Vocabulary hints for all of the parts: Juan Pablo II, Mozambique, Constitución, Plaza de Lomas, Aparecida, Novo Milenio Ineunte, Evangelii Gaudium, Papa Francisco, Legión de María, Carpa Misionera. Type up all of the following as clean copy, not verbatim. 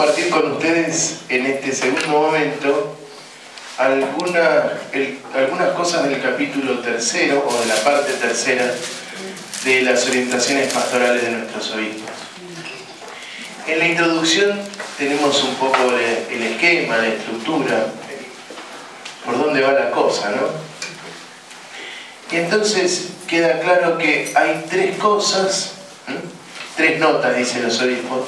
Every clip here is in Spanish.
compartir con ustedes en este segundo momento algunas cosas del capítulo tercero o de la parte tercera de las orientaciones pastorales de nuestros obispos. En la introducción tenemos un poco el esquema, la estructura, por dónde va la cosa, ¿no? Y entonces queda claro que hay tres cosas, tres notas, dicen los obispos,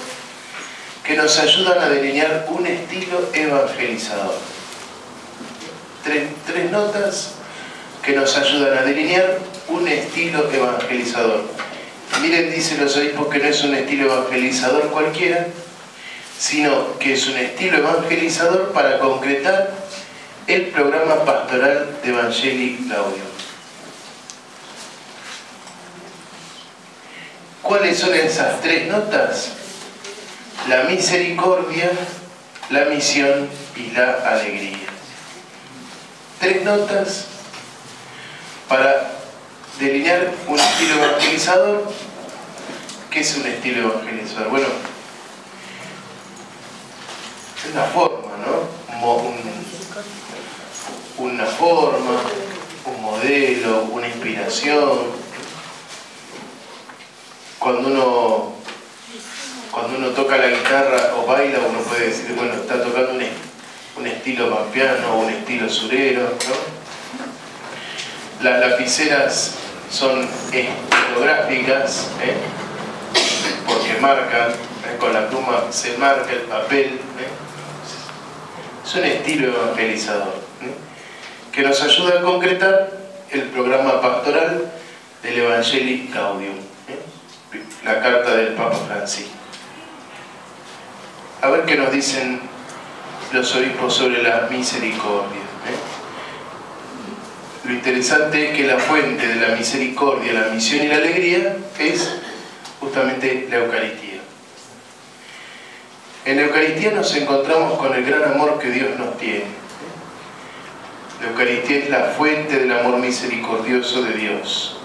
que nos ayudan a delinear un estilo evangelizador. Tres notas que nos ayudan a delinear un estilo evangelizador. Miren, dicen los obispos, que no es un estilo evangelizador cualquiera, sino que es un estilo evangelizador para concretar el programa pastoral de Evangelii Gaudium. ¿Cuáles son esas tres notas? La misericordia, la misión y la alegría. Tres notas para delinear un estilo evangelizador. ¿Qué es un estilo evangelizador? Bueno, es una forma, ¿no? Una forma, un modelo, una inspiración. Cuando uno toca la guitarra o baila, uno puede decir, bueno, está tocando un estilo pampeano, un estilo surero, ¿no? Las lapiceras son estilográficas, porque marcan, con la pluma se marca el papel, Es un estilo evangelizador, que nos ayuda a concretar el programa pastoral del Evangelii Gaudium, la carta del Papa Francisco. A ver qué nos dicen los obispos sobre la misericordia. Lo interesante es que la fuente de la misericordia, la misión y la alegría es justamente la Eucaristía. En la Eucaristía nos encontramos con el gran amor que Dios nos tiene. La Eucaristía es la fuente del amor misericordioso de Dios.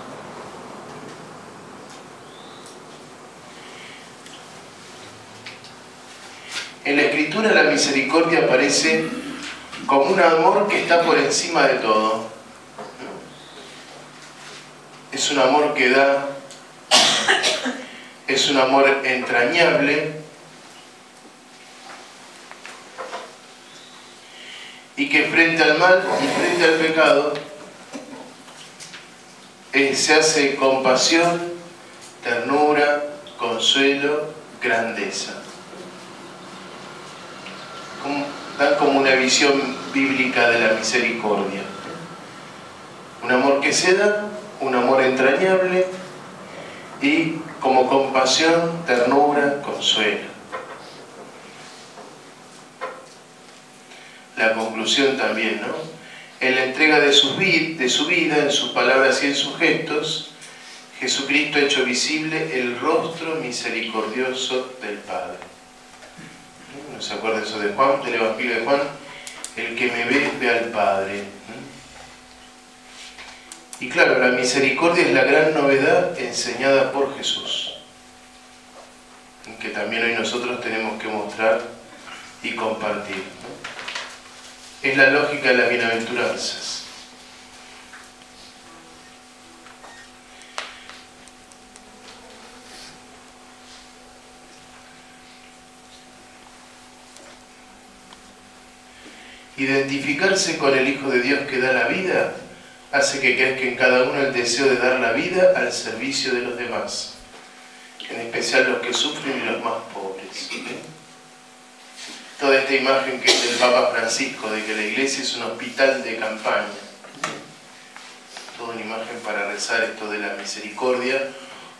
En la Escritura la misericordia aparece como un amor que está por encima de todo. Es un amor que da, es un amor entrañable y que frente al mal y frente al pecado se hace compasión, ternura, consuelo, grandeza. Dan como una visión bíblica de la misericordia. Un amor que se da, un amor entrañable y como compasión, ternura, consuelo. La conclusión también, ¿no? En la entrega de su vida, en sus palabras y en sus gestos, Jesucristo ha hecho visible el rostro misericordioso del Padre. ¿No se acuerda eso de Juan, del Evangelio de Juan? El que me ve, ve al Padre. Y claro, la misericordia es la gran novedad enseñada por Jesús, que también hoy nosotros tenemos que mostrar y compartir. Es la lógica de las bienaventuranzas. Identificarse con el Hijo de Dios que da la vida hace que crezca en cada uno el deseo de dar la vida al servicio de los demás, en especial los que sufren y los más pobres. Toda esta imagen que es del Papa Francisco de que la Iglesia es un hospital de campaña, toda una imagen para rezar esto de la misericordia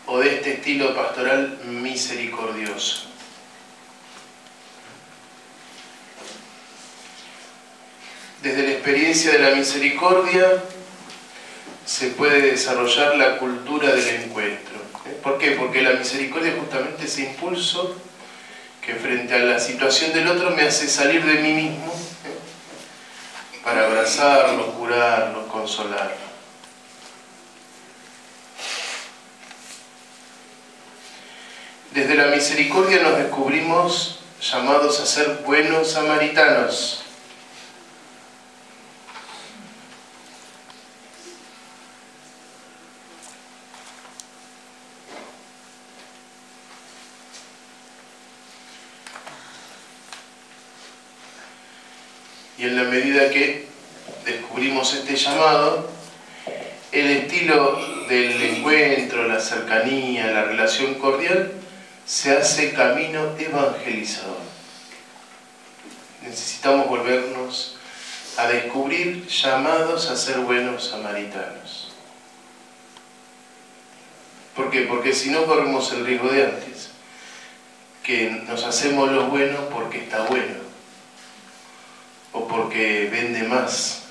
o de este estilo pastoral misericordioso. Desde la experiencia de la misericordia se puede desarrollar la cultura del encuentro. ¿Por qué? Porque la misericordia justamente es ese impulso que frente a la situación del otro me hace salir de mí mismo para abrazarlo, curarlo, consolarlo. Desde la misericordia nos descubrimos llamados a ser buenos samaritanos. Y en la medida que descubrimos este llamado, el estilo del encuentro, la cercanía, la relación cordial, se hace camino evangelizador. Necesitamos volvernos a descubrir llamados a ser buenos samaritanos. ¿Por qué? Porque si no corremos el riesgo de antes, que nos hacemos los buenos porque está bueno, o porque vende más,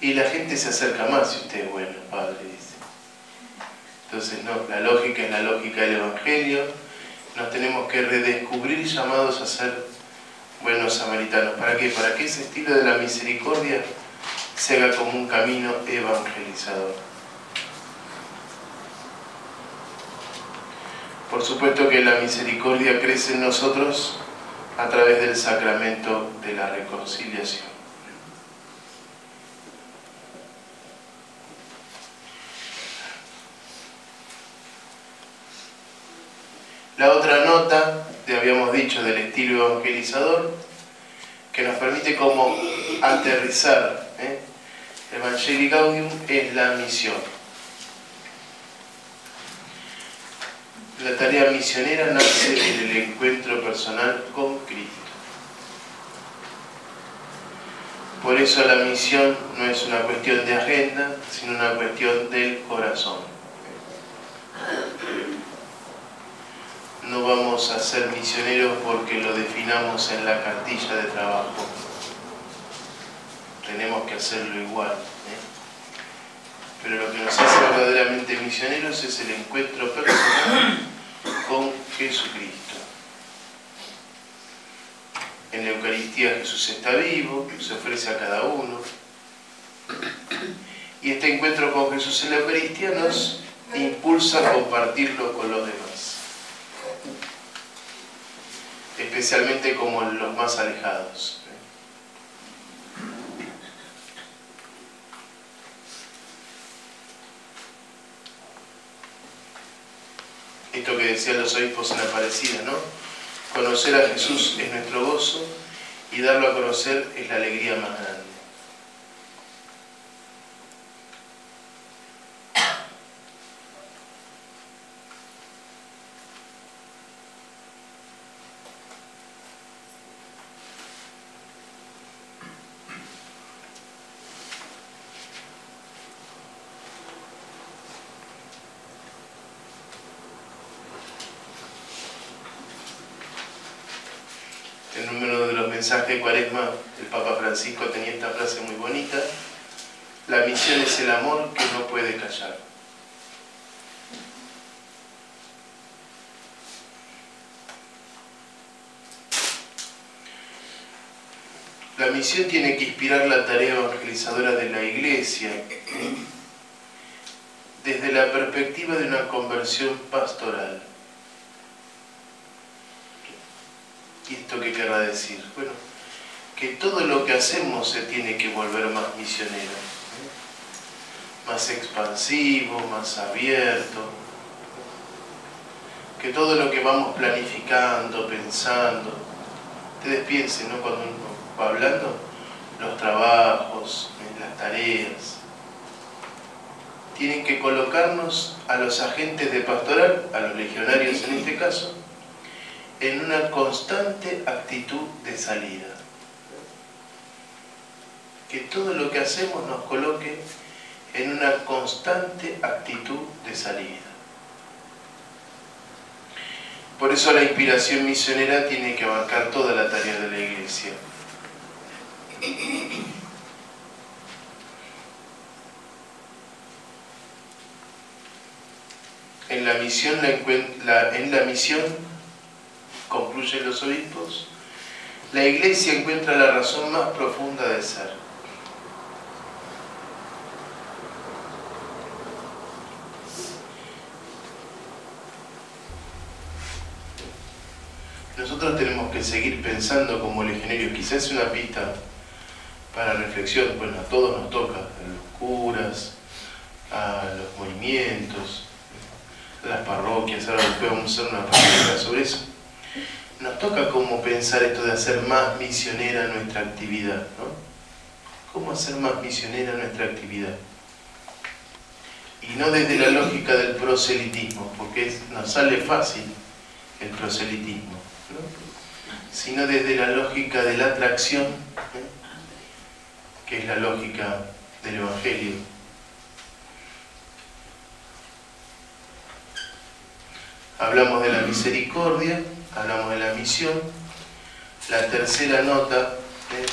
y la gente se acerca más si usted es bueno, padre, dice. Entonces no, la lógica es la lógica del Evangelio. Nos tenemos que redescubrir llamados a ser buenos samaritanos. ¿Para qué? Para que ese estilo de la misericordia se haga como un camino evangelizador. Por supuesto que la misericordia crece en nosotros a través del sacramento de la reconciliación. La otra nota, te habíamos dicho, del estilo evangelizador, que nos permite como aterrizar, Evangelii Gaudium, es la misión. La tarea misionera nace en el encuentro personal con Cristo. Por eso la misión no es una cuestión de agenda, sino una cuestión del corazón. No vamos a ser misioneros porque lo definamos en la cartilla de trabajo. Tenemos que hacerlo igual, Pero lo que nos hace verdaderamente misioneros es el encuentro personal con Jesucristo. En la Eucaristía Jesús está vivo, se ofrece a cada uno. Y este encuentro con Jesús en la Eucaristía nos impulsa a compartirlo con los demás. Especialmente como los más alejados. Esto que decían los obispos en Aparecida, ¿no? Conocer a Jesús es nuestro gozo y darlo a conocer es la alegría más grande. De Cuaresma, el Papa Francisco tenía esta frase muy bonita: la misión es el amor que no puede callar. La misión tiene que inspirar la tarea evangelizadora de la Iglesia desde la perspectiva de una conversión pastoral. ¿Y esto qué querrá decir? Bueno, que todo lo que hacemos se tiene que volver más misionero, más expansivo, más abierto. Que todo lo que vamos planificando, pensando, ustedes piensen, ¿no? Cuando uno va hablando, los trabajos, las tareas, tienen que colocarnos a los agentes de pastoral, a los legionarios en este caso, en una constante actitud de salida. Que todo lo que hacemos nos coloque en una constante actitud de salida. Por eso la inspiración misionera tiene que abarcar toda la tarea de la Iglesia. En la misión concluyen los obispos, la Iglesia encuentra la razón más profunda de ser. nosotros tenemos que seguir pensando como legionarios. Quizás es una pista para reflexión, bueno, a todos nos toca, a los curas, a los movimientos, a las parroquias. Ahora después vamos a hacer una palabra sobre eso. Nos toca cómo pensar esto de hacer más misionera nuestra actividad, ¿no? ¿Cómo hacer más misionera nuestra actividad? Y no desde la lógica del proselitismo, porque nos sale fácil el proselitismo, ¿no? Sino desde la lógica de la atracción, que es la lógica del Evangelio. Hablamos de la misericordia, hablamos de la misión. La tercera nota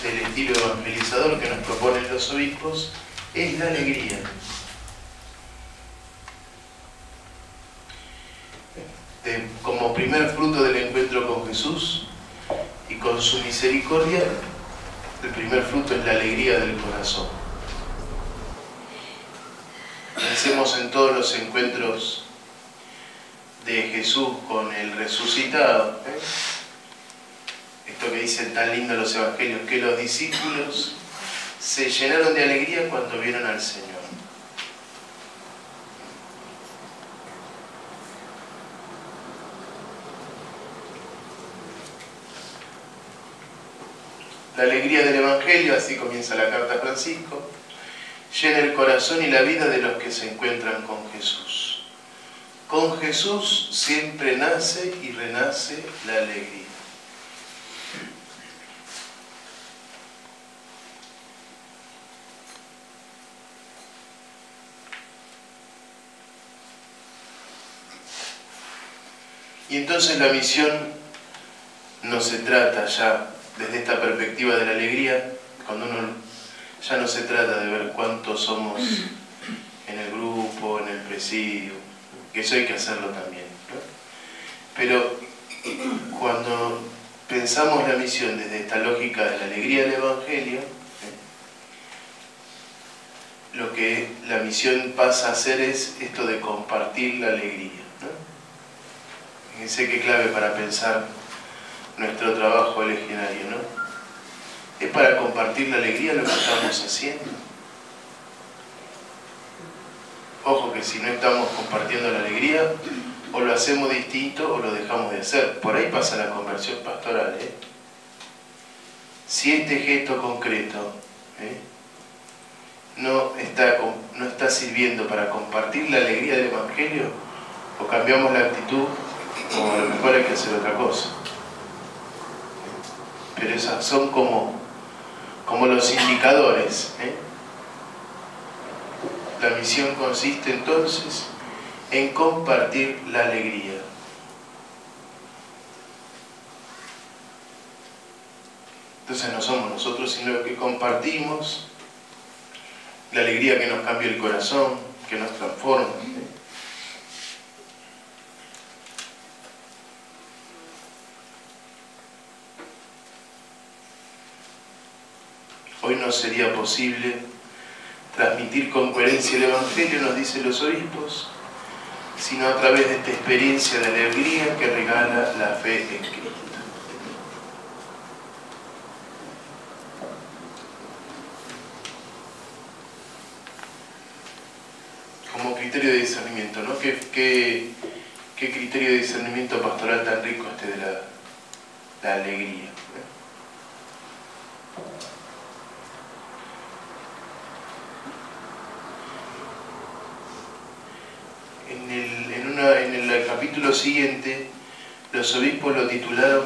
del estilo evangelizador que nos proponen los obispos es la alegría. Como primer fruto del encuentro con Jesús y con su misericordia, el primer fruto es la alegría del corazón. Pensemos en todos los encuentros de Jesús con el resucitado, ¿eh? Esto que dicen tan lindo los evangelios, que los discípulos se llenaron de alegría cuando vieron al Señor. La alegría del Evangelio, así comienza la carta a Francisco, llena el corazón y la vida de los que se encuentran con Jesús. Con Jesús siempre nace y renace la alegría. Y entonces la misión no se trata ya desde esta perspectiva de la alegría, cuando uno ya no se trata de ver cuántos somos en el grupo, en el presidio, que eso hay que hacerlo también, ¿no? Pero cuando pensamos la misión desde esta lógica de la alegría del Evangelio, lo que la misión pasa a ser es esto de compartir la alegría, ¿no? Fíjense qué clave para pensar nuestro trabajo legionario, ¿no? Es para compartir la alegría lo que estamos haciendo. Ojo que si no estamos compartiendo la alegría, o lo hacemos distinto o lo dejamos de hacer. Por ahí pasa la conversión pastoral, ¿eh? Si este gesto concreto, ¿eh?, no está sirviendo para compartir la alegría del Evangelio, o cambiamos la actitud, o a lo mejor hay que hacer otra cosa. Pero esas son como los indicadores, ¿eh? La misión consiste entonces en compartir la alegría. Entonces no somos nosotros, sino que compartimos la alegría que nos cambia el corazón, que nos transforma, ¿eh? Hoy no sería posible transmitir con coherencia el Evangelio, nos dicen los obispos, sino a través de esta experiencia de alegría que regala la fe en Cristo. Como criterio de discernimiento, ¿no? ¿Qué criterio de discernimiento pastoral tan rico este de la alegría, ¿eh? En el capítulo siguiente, los obispos lo titularon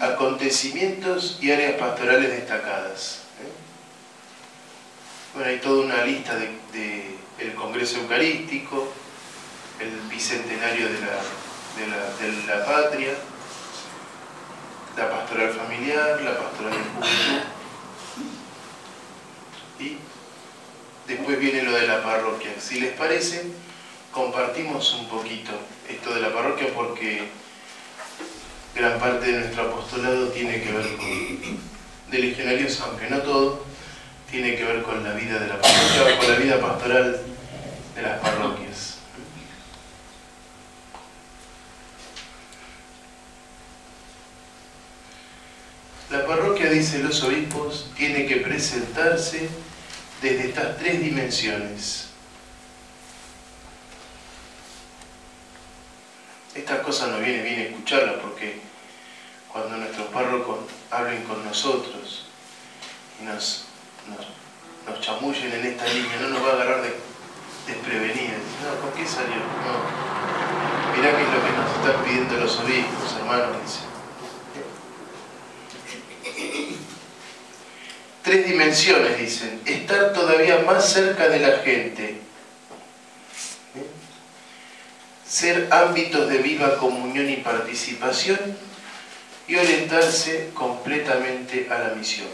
Acontecimientos y áreas pastorales destacadas, ¿eh? Bueno, hay toda una lista del Congreso Eucarístico, el Bicentenario de la Patria, la Pastoral Familiar, la Pastoral de Juventud, y después viene lo de la parroquia. Si les parece, compartimos un poquito esto de la parroquia, porque gran parte de nuestro apostolado tiene que ver de legionarios, aunque no todo, tiene que ver con la vida de la parroquia, con la vida pastoral de las parroquias. cardenales y los obispos tiene que presentarse desde estas tres dimensiones. Estas cosas nos viene bien escucharlas, porque cuando nuestros párrocos hablen con nosotros y nos chamullen en esta línea, no nos va a agarrar desprevenidos. No, ¿por qué salió? No. Mirá que es lo que nos están pidiendo los obispos, hermanos, dice. Tres dimensiones, dicen. Estar todavía más cerca de la gente. Ser ámbitos de viva comunión y participación y orientarse completamente a la misión.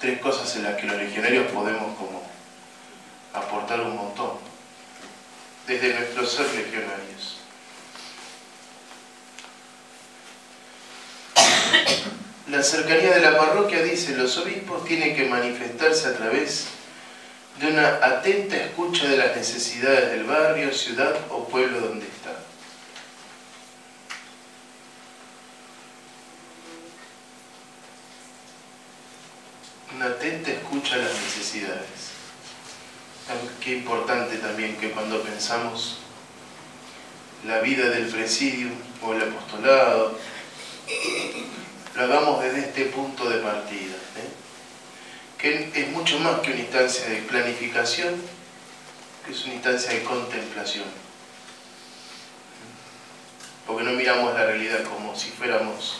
Tres cosas en las que los legionarios podemos como aportar un montón desde nuestro ser legionarios. La cercanía de la parroquia, dicen los obispos, tiene que manifestarse a través de una atenta escucha de las necesidades del barrio, ciudad o pueblo donde está. Una atenta escucha a las necesidades. Qué importante también que cuando pensamos la vida del presidium o el apostolado, lo hagamos desde este punto de partida, que es mucho más que una instancia de planificación, que es una instancia de contemplación, porque no miramos la realidad como si fuéramos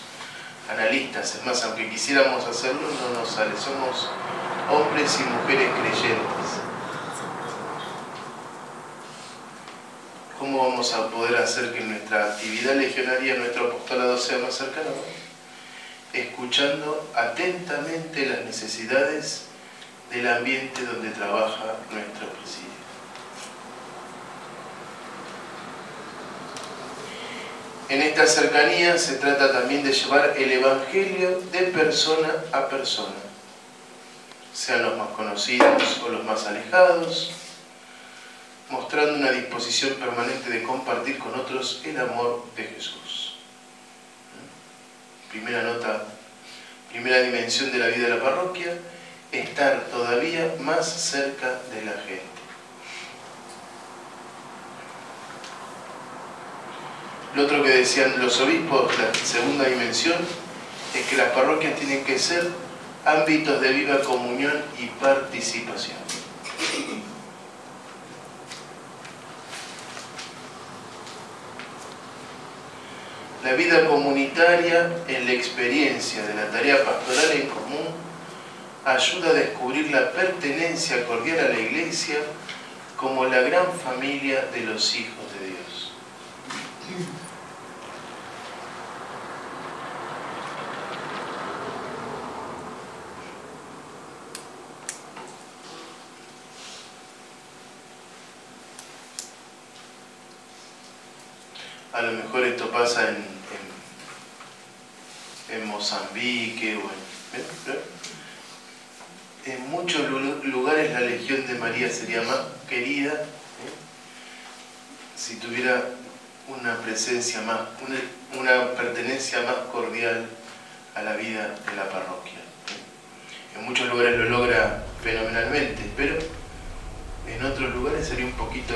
analistas. Es más, aunque quisiéramos hacerlo, no nos sale. Somos hombres y mujeres creyentes. ¿Cómo vamos a poder hacer que nuestra actividad legionaria, nuestro apostolado, sea más cercano? Escuchando atentamente las necesidades del ambiente donde trabaja nuestro presidio. En esta cercanía se trata también de llevar el Evangelio de persona a persona, sean los más conocidos o los más alejados, mostrando una disposición permanente de compartir con otros el amor de Jesús. Primera nota, primera dimensión de la vida de la parroquia, estar todavía más cerca de la gente. Lo otro que decían los obispos, la segunda dimensión, es que las parroquias tienen que ser ámbitos de viva comunión y participación. La vida comunitaria en la experiencia de la tarea pastoral en común ayuda a descubrir la pertenencia cordial a la Iglesia como la gran familia de los hijos de Dios. A lo mejor esto pasa en Mozambique, bueno, en muchos lugares la Legión de María sería más querida, si tuviera una presencia más, una pertenencia más cordial a la vida de la parroquia. En muchos lugares lo logra fenomenalmente, pero en otros lugares sería un poquito,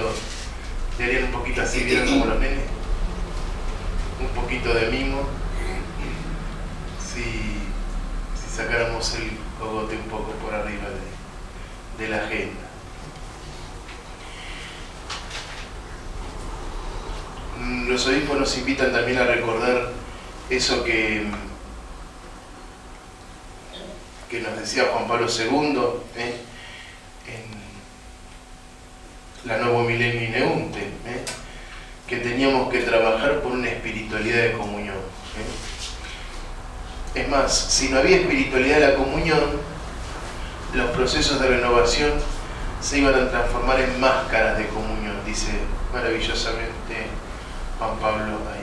le harían un poquito así, ¿vieron como los nenes? Un poquito de mimo. Si sacáramos el cogote un poco por arriba de la agenda. Los obispos nos invitan también a recordar eso que nos decía Juan Pablo II en la Novo Milenio Ineunte, que teníamos que trabajar por una espiritualidad de comunión. Es más, si no había espiritualidad de la comunión, los procesos de renovación se iban a transformar en máscaras de comunión, dice maravillosamente Juan Pablo ahí.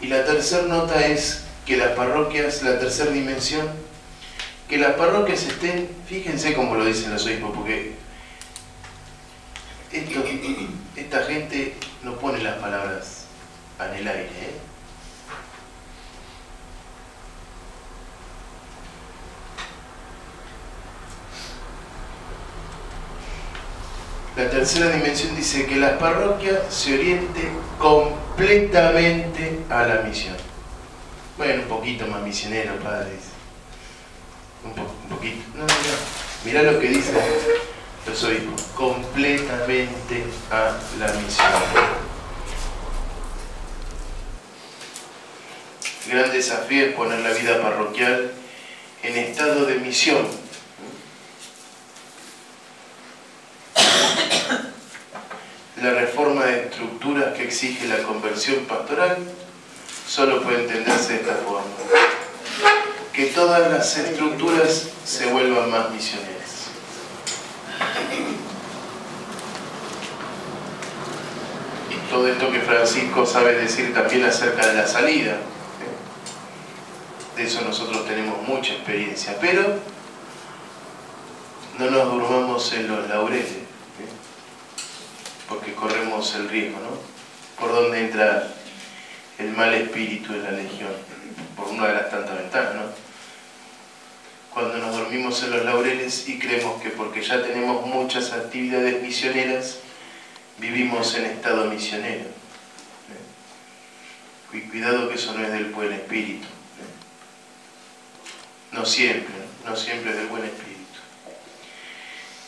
Y la tercera nota es que las parroquias, la tercera dimensión, que las parroquias estén, fíjense cómo lo dicen los obispos, porque esta gente no pone las palabras en el aire, ¿eh? La tercera dimensión dice que las parroquias se orienten completamente a la misión. Bueno, un poquito más misionero, padre. Un poquito. No. Mirá lo que dicen los obispos. Completamente a la misión. El gran desafío es poner la vida parroquial en estado de misión. La reforma de estructuras que exige la conversión pastoral solo puede entenderse de esta forma: que todas las estructuras se vuelvan más misioneras. Y todo esto que Francisco sabe decir también acerca de la salida, de eso nosotros tenemos mucha experiencia, pero no nos durmamos en los laureles, porque corremos el riesgo, ¿no? Por donde entra el mal espíritu de la legión, por una de las tantas ventanas, ¿no? Cuando nos dormimos en los laureles y creemos que porque ya tenemos muchas actividades misioneras, vivimos en estado misionero. Y cuidado que eso no es del buen espíritu. No siempre es del buen espíritu.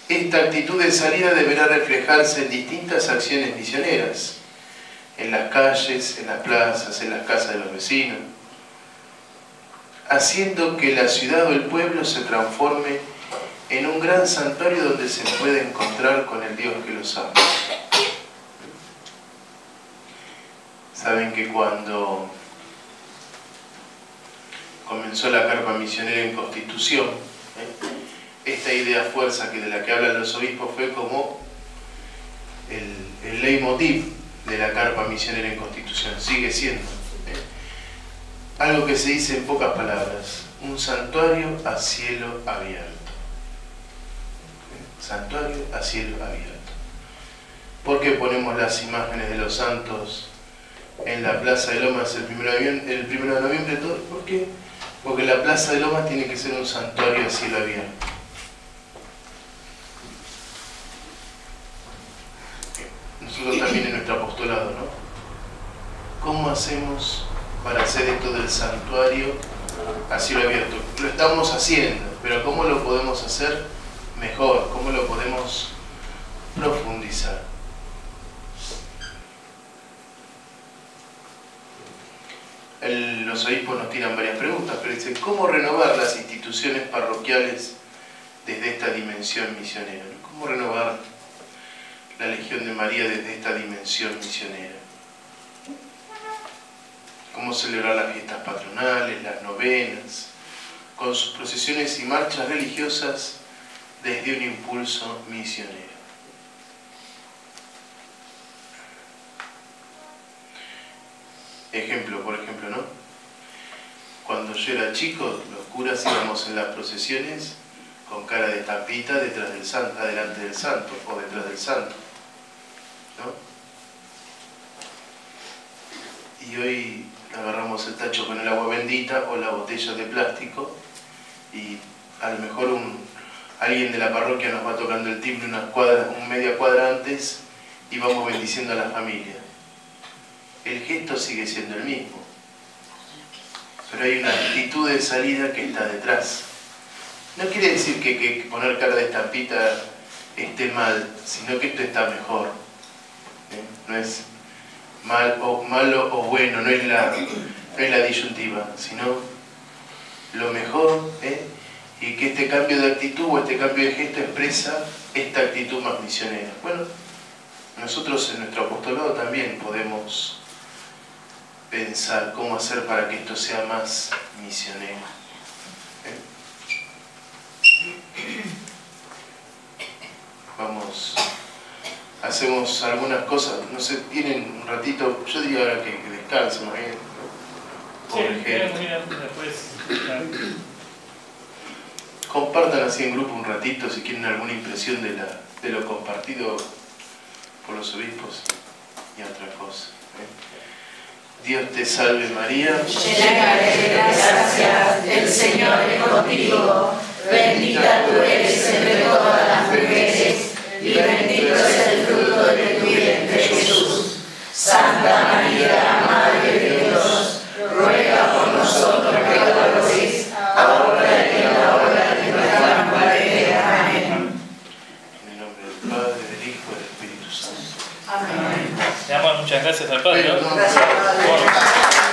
Esta actitud de salida deberá reflejarse en distintas acciones misioneras, en las calles, en las plazas, en las casas de los vecinos, haciendo que la ciudad o el pueblo se transforme en un gran santuario donde se puede encontrar con el Dios que los ama. Saben que cuando comenzó la Carpa Misionera en Constitución, esta idea fuerza que de la que hablan los obispos fue como el leitmotiv de la Carpa Misionera en Constitución, sigue siendo algo que se dice en pocas palabras: un santuario a cielo abierto. Santuario a cielo abierto. ¿Por qué ponemos las imágenes de los santos en la Plaza de Lomas el 1 de noviembre? ¿Por qué? Porque la Plaza de Lomas tiene que ser un santuario a cielo abierto. Nosotros también en nuestro apostolado, ¿no? ¿Cómo hacemos para hacer esto del santuario a cielo abierto? Lo estamos haciendo, pero ¿cómo lo podemos hacer mejor? ¿Cómo lo podemos profundizar? Los obispos nos tiran varias preguntas, pero dicen: ¿cómo renovar las instituciones parroquiales desde esta dimensión misionera? ¿Cómo renovar la Legión de María desde esta dimensión misionera? ¿Cómo celebrar las fiestas patronales, las novenas, con sus procesiones y marchas religiosas desde un impulso misionero? Por ejemplo, ¿no? Cuando yo era chico, los curas íbamos en las procesiones con cara de tapita detrás del santo, adelante del santo o detrás del santo, ¿no? Y hoy agarramos el tacho con el agua bendita o la botella de plástico, y a lo mejor alguien de la parroquia nos va tocando el timbre media cuadra antes, y vamos bendiciendo a la familia. El gesto sigue siendo el mismo, pero hay una actitud de salida que está detrás. No quiere decir que poner cara de estampita esté mal, sino que esto está mejor. No es malo o bueno, no es la disyuntiva, sino lo mejor, y que este cambio de actitud o este cambio de gesto expresa esta actitud más misionera. Bueno, nosotros en nuestro apostolado también podemos pensar cómo hacer para que esto sea más misionero. Hacemos algunas cosas, no sé, tienen un ratito, yo diría ahora que descansen, más bien. Sí, después. Compartan así en grupo un ratito si quieren alguna impresión de lo compartido por los obispos y otra cosa. Dios te salve María, llena eres de gracia, el Señor es contigo, bendita tú eres entre todas las mujeres y bendito es el fruto de tu vientre Jesús. Santa María, Madre de Dios, ruega por nosotros pecadores, ahora y en la hora de nuestra muerte. Amén. En el nombre del Padre, del Hijo y del Espíritu Santo. Amén. Muchas gracias al Padre. Gracias.